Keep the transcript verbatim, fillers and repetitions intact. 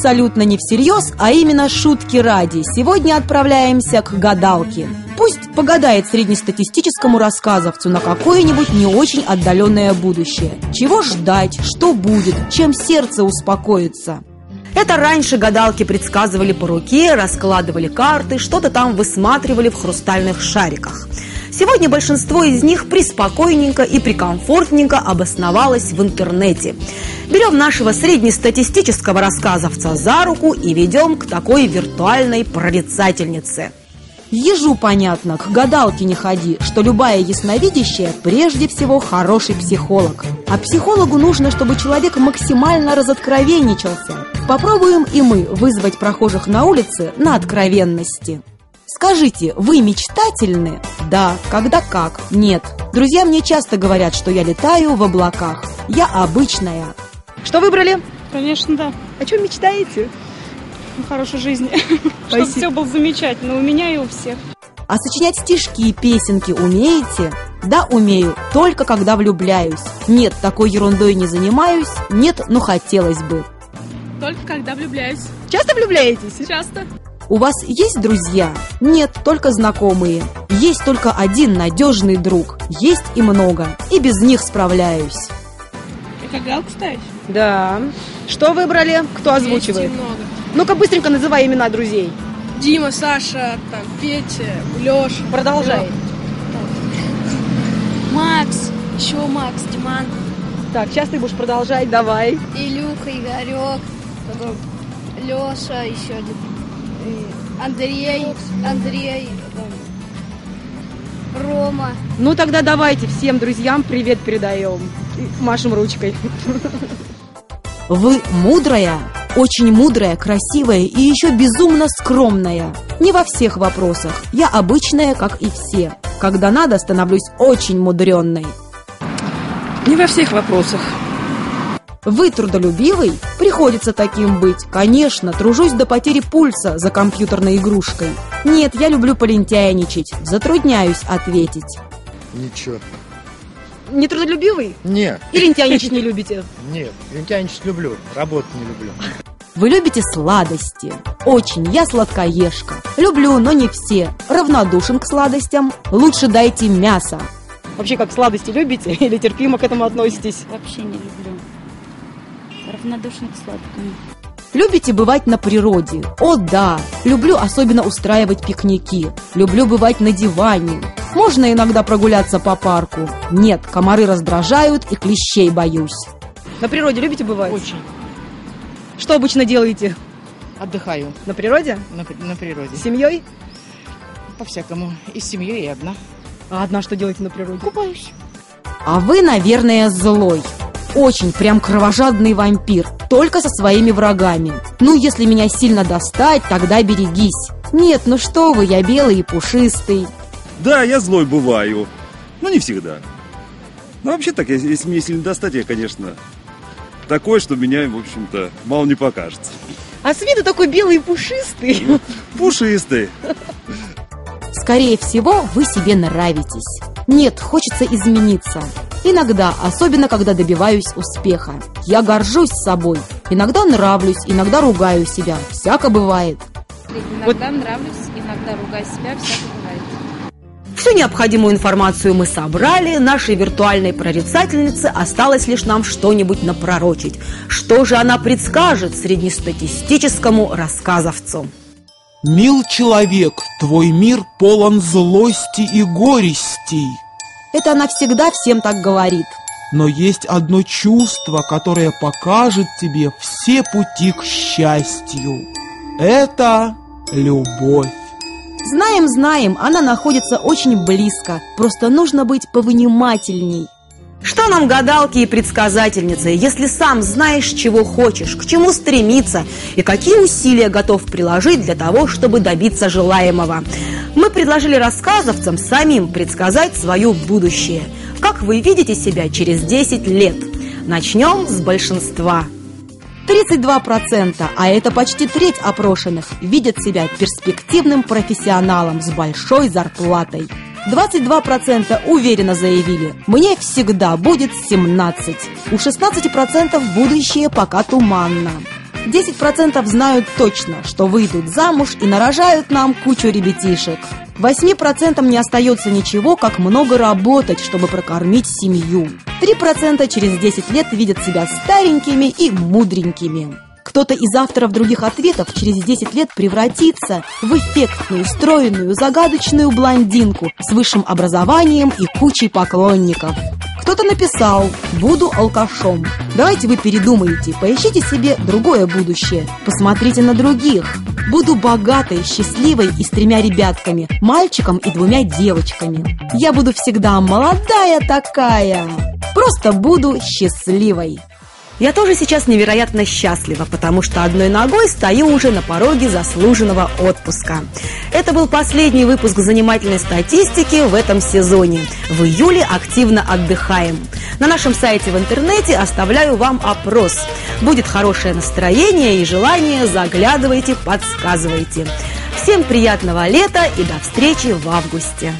абсолютно не всерьез, а именно шутки ради, сегодня отправляемся к гадалке. Пусть погадает среднестатистическому рассказовцу на какое-нибудь не очень отдаленное будущее. Чего ждать, что будет, чем сердце успокоится. Это раньше гадалки предсказывали по руке, раскладывали карты, что-то там высматривали в хрустальных шариках. Сегодня большинство из них приспокойненько и прикомфортненько обосновалось в интернете. Берем нашего среднестатистического рассказовца за руку и ведем к такой виртуальной прорицательнице. Ежу понятно, к гадалке не ходи, что любая ясновидящая прежде всего хороший психолог. А психологу нужно, чтобы человек максимально разоткровенничался. Попробуем и мы вызвать прохожих на улице на откровенности. Скажите, вы мечтательны? Да, когда как? Нет. Друзья мне часто говорят, что я летаю в облаках. Я обычная. Что выбрали? Конечно, да. О чем мечтаете? Хорошей жизни, чтобы все было замечательно у меня и у всех. А сочинять стишки и песенки умеете? Да, умею, только когда влюбляюсь. Нет, такой ерундой не занимаюсь. Нет, но хотелось бы. Только когда влюбляюсь. Часто влюбляетесь? Часто. У вас есть друзья? Нет, только знакомые. Есть только один надежный друг. Есть и много, и без них справляюсь. Это галку ставишь? Да. Что выбрали? Кто озвучивает? Ну-ка быстренько называй имена друзей. Дима, Саша, там, Петя, Леша. Продолжай. Макс, еще Макс, Диман. Так, сейчас ты будешь продолжать, давай. Илюха, Игорек, потом Леша, еще один. Андрей, Андрей, потом Рома. Ну тогда давайте всем друзьям привет передаем. Машем ручкой. Вы мудрая? Очень мудрая, красивая и еще безумно скромная. Не во всех вопросах. Я обычная, как и все. Когда надо, становлюсь очень мудренной. Не во всех вопросах. Вы трудолюбивый? Приходится таким быть. Конечно, тружусь до потери пульса за компьютерной игрушкой. Нет, я люблю полентяйничать. Затрудняюсь ответить. Ничего. Не трудолюбивый? Нет. И лентяйничать не любите? Нет, лентяйничать люблю, работу не люблю. Вы любите сладости? Очень, я сладкоежка. Люблю, но не все. Равнодушен к сладостям. Лучше дайте мясо. Вообще, как сладости любите или терпимо к этому относитесь? Вообще не люблю. Равнодушен к сладкому. Любите бывать на природе? О, да. Люблю особенно устраивать пикники. Люблю бывать на диване. Можно иногда прогуляться по парку? Нет, комары раздражают и клещей боюсь. На природе любите бывать? Очень. Что обычно делаете? Отдыхаю. На природе? На, на природе. С семьей? По-всякому. И с семьей, и одна. А одна что делаете на природе? Купаюсь. А вы, наверное, злой. Очень прям кровожадный вампир. Только со своими врагами. Ну, если меня сильно достать, тогда берегись. Нет, ну что вы, я белый и пушистый. Да, я злой бываю, но не всегда. Но вообще так, если мне сильно достать, я, конечно, такой, что меня, в общем-то, мало не покажется. А с виду такой белый и пушистый. Пушистый. Скорее всего, вы себе нравитесь. Нет, хочется измениться. Иногда, особенно когда добиваюсь успеха. Я горжусь собой. Иногда нравлюсь, иногда ругаю себя. Всяко бывает. Иногда вот. Нравлюсь, иногда ругаю себя, всяко бывает. Всю необходимую информацию мы собрали, нашей виртуальной прорицательнице осталось лишь нам что-нибудь напророчить. Что же она предскажет среднестатистическому рассказовцу? «Мил человек, твой мир полон злости и горестей». Это она всегда всем так говорит. «Но есть одно чувство, которое покажет тебе все пути к счастью. Это любовь». Знаем, знаем, она находится очень близко. Просто нужно быть повнимательней. Что нам гадалки и предсказательницы, если сам знаешь, чего хочешь, к чему стремиться и какие усилия готов приложить для того, чтобы добиться желаемого? Мы предложили рассказовцам самим предсказать свое будущее. Как вы видите себя через десять лет? Начнем с большинства. тридцать два процента, а это почти треть опрошенных, видят себя перспективным профессионалом с большой зарплатой. двадцать два процента уверенно заявили: «Мне всегда будет семнадцать». У шестнадцати процентов будущее пока туманно. десять процентов знают точно, что выйдут замуж и нарожают нам кучу ребятишек. восемь процентов не остается ничего, как много работать, чтобы прокормить семью. три процента через десять лет видят себя старенькими и мудренькими. Кто-то из авторов других ответов через десять лет превратится в эффектную, стройную, загадочную блондинку с высшим образованием и кучей поклонников. Кто-то написал: «Буду алкашом». Давайте вы передумаете, поищите себе другое будущее, посмотрите на других. Буду богатой, счастливой и с тремя ребятками, мальчиком и двумя девочками. Я буду всегда молодая такая, просто буду счастливой. Я тоже сейчас невероятно счастлива, потому что одной ногой стою уже на пороге заслуженного отпуска. Это был последний выпуск занимательной статистики в этом сезоне. В июле активно отдыхаем. На нашем сайте в интернете оставляю вам опрос. Будет хорошее настроение и желание, заглядывайте, подсказывайте. Всем приятного лета и до встречи в августе.